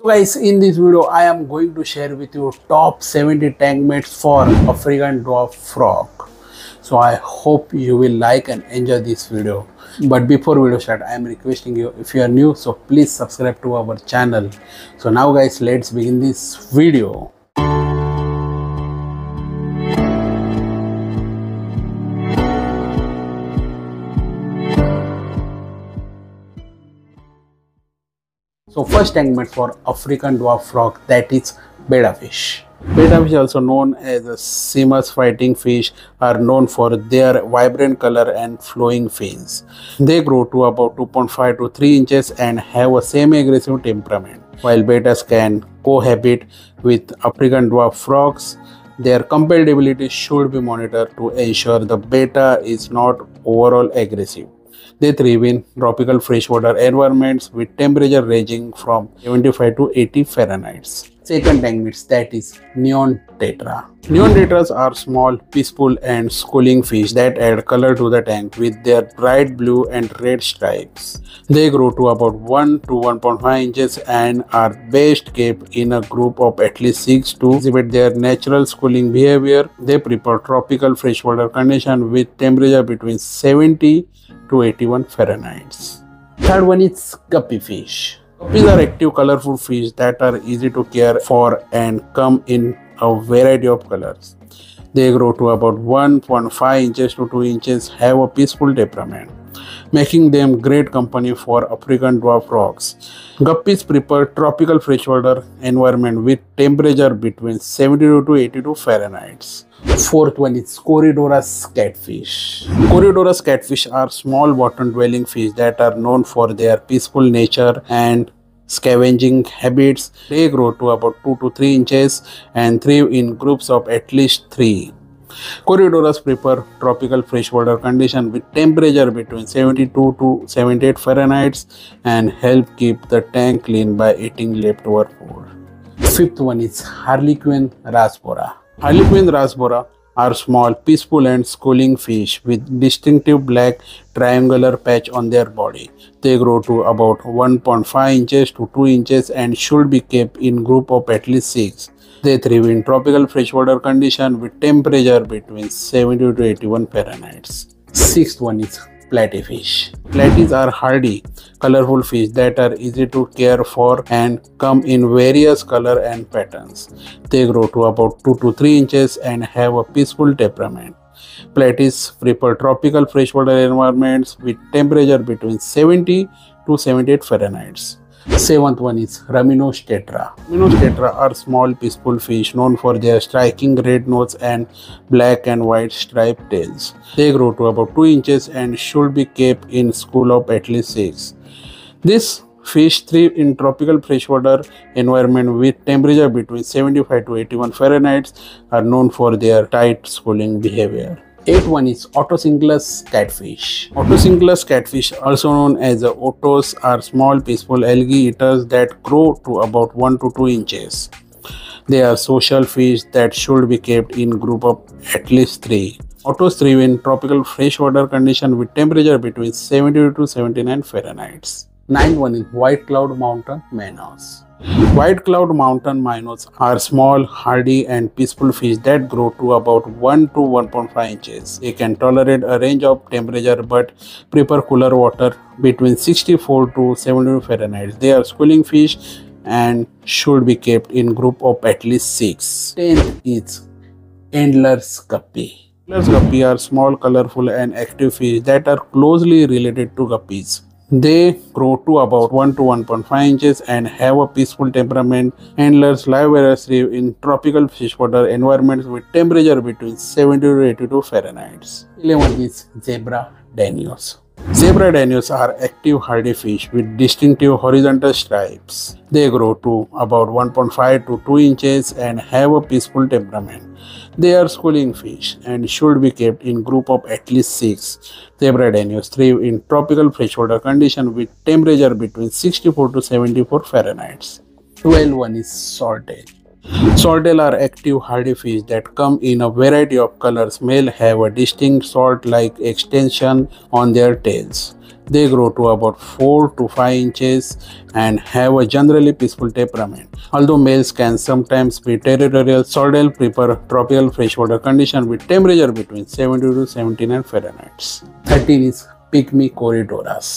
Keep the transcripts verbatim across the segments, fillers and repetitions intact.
So guys, in this video I am going to share with you top seventy tank mates for African dwarf frog. So I hope you will like and enjoy this video. But before video start, I am requesting you, if you are new, so please subscribe to our channel. So now guys, let's begin this video. So first tank mate for African dwarf frog, that is Betta fish. Betta fish, also known as a Seamus fighting fish, are known for their vibrant color and flowing fins. They grow to about two point five to three inches and have a semi-aggressive temperament. While bettas can cohabit with African dwarf frogs, their compatibility should be monitored to ensure the betta is not overall aggressive. They thrive in tropical freshwater environments with temperature ranging from seventy-five to eighty Fahrenheit. Second tank mates, that is Neon Tetra. Neon Tetras are small, peaceful and schooling fish that add color to the tank with their bright blue and red stripes. They grow to about one to one point five inches and are best kept in a group of at least six to exhibit their natural schooling behavior. They prefer tropical freshwater conditions with temperature between seventy to eighty-one Fahrenheit. Third one is guppy fish. Guppies are active, colorful fish that are easy to care for and come in a variety of colors. They grow to about one point five inches to two inches, have a peaceful temperament, making them great company for African dwarf frogs. Guppies prefer tropical freshwater environment with temperature between seventy-two to eighty-two Fahrenheit. Fourth one is Corydoras catfish. Corydoras catfish are small bottom dwelling fish that are known for their peaceful nature and scavenging habits. They grow to about two to three inches and thrive in groups of at least three. Corydoras prefer tropical freshwater conditions with temperature between seventy-two to seventy-eight Fahrenheit and help keep the tank clean by eating leftover food. Fifth one is Harlequin Rasbora. Harlequin Rasbora are small, peaceful and schooling fish with distinctive black triangular patch on their body. They grow to about one point five inches to two inches and should be kept in group of at least six. They thrive in tropical freshwater conditions with temperature between seventy to eighty-one Fahrenheit. Sixth one is Platy fish. Platies are hardy, colorful fish that are easy to care for and come in various colors and patterns. They grow to about two to three inches and have a peaceful temperament. Platies prefer tropical freshwater environments with temperature between seventy to seventy-eight Fahrenheit. Seventh one is Rummynose tetra. Rummynose tetra are small, peaceful fish known for their striking red nose and black and white striped tails. They grow to about two inches and should be kept in school of at least six. This fish thrive in tropical freshwater environment with temperature between seventy-five to eighty-one Fahrenheit, are known for their tight schooling behavior. Eighth one is Otocinclus catfish. Otocinclus catfish, also known as the otos, are small, peaceful algae eaters that grow to about one to two inches. They are social fish that should be kept in group of at least three. Otos thrive in tropical freshwater conditions with temperature between seventy to seventy-nine Fahrenheit. Ninth one is white cloud mountain minnows. White cloud mountain minnows are small, hardy and peaceful fish that grow to about one to one point five inches. They can tolerate a range of temperature but prefer cooler water between sixty-four to seventy Fahrenheit. They are schooling fish and should be kept in group of at least six. Tenth is Endler's guppy. Endler's guppy are small, colorful and active fish that are closely related to guppies. They grow to about one to one point five inches and have a peaceful temperament. Endlers live areas thrive in tropical freshwater environments with temperature between seventy to eighty-two Fahrenheit. eleventh is Zebra danios. Zebra danios are active, hardy fish with distinctive horizontal stripes. They grow to about one point five to two inches and have a peaceful temperament. They are schooling fish and should be kept in group of at least six. Zebra danios thrive in tropical freshwater conditions with temperature between sixty-four to seventy-four Fahrenheit. twelfth one is Swordtail. Swordtail are active, hardy fish that come in a variety of colors. Males have a distinct sword-like extension on their tails. They grow to about four to five inches and have a generally peaceful temperament. Although males can sometimes be territorial, swordtail prefer tropical freshwater conditions with temperature between seventy to seventy-nine Fahrenheit. thirteen is Pygmy corydoras.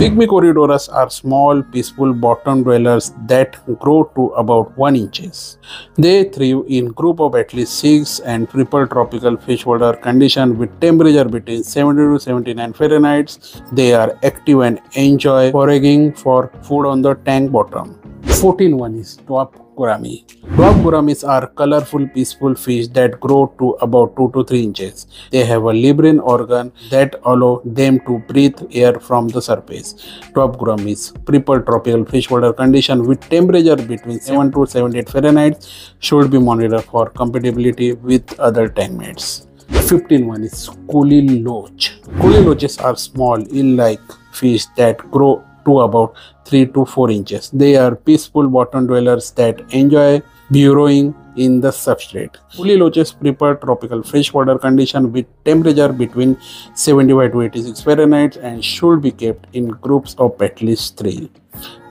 Pygmy corydoras are small, peaceful bottom dwellers that grow to about one inches. They thrive in group of at least six and prefer tropical freshwater conditions with temperature between seventy to seventy-nine Fahrenheit. They are active and enjoy foraging for food on the tank bottom. fourteen one is Dwarf gourami. Dwarf gouramis are colorful, peaceful fish that grow to about two to three inches. They have a labyrinth organ that allow them to breathe air from the surface. Dwarf gouramis prefer tropical freshwater conditions with temperature between seven to seventy-eight Fahrenheit. Should be monitored for compatibility with other tank mates. fifteen one is Kuhli loach. Kuhli loaches are small, eel-like fish that grow to about three to four inches. They are peaceful bottom dwellers that enjoy burrowing in the substrate. Kuhli loaches prefer tropical freshwater conditions with temperature between seventy-five to eighty-six Fahrenheit and should be kept in groups of at least three.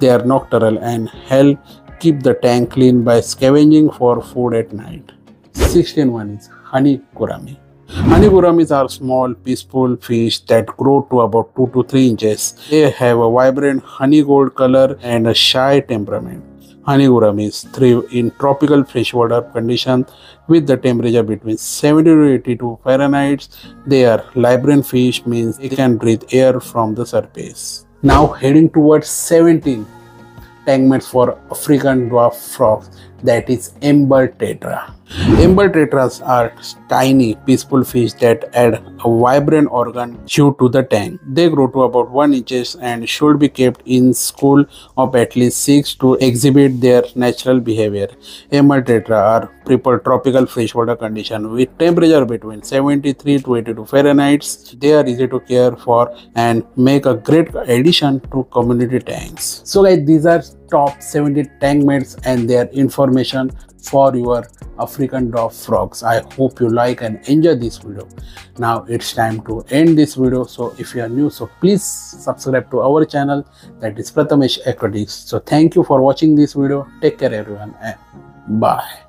They are nocturnal and help keep the tank clean by scavenging for food at night. sixteen one is Honey Gourami. Honey gouramis are small, peaceful fish that grow to about two to three inches. They have a vibrant honey gold color and a shy temperament. Honey gouramis thrive in tropical freshwater conditions with the temperature between seventy to eighty-two Fahrenheit. They are labyrinth fish, means they can breathe air from the surface. Now heading towards seventeen, tankmates for African dwarf frogs, that is Ember tetra. Ember tetras are tiny, peaceful fish that add a vibrant organ hue to the tank. They grow to about one inches and should be kept in school of at least six to exhibit their natural behavior. Ember tetra are prefer tropical freshwater conditions with temperature between seventy-three to eighty-two Fahrenheit. They are easy to care for and make a great addition to community tanks. So guys, these are top seventy tank mates and their information for your African dwarf frogs. I hope you like and enjoy this video. Now it's time to end this video. So if you are new, so please subscribe to our channel, that is Prathmesh Aquatics. So thank you for watching this video. Take care everyone and bye.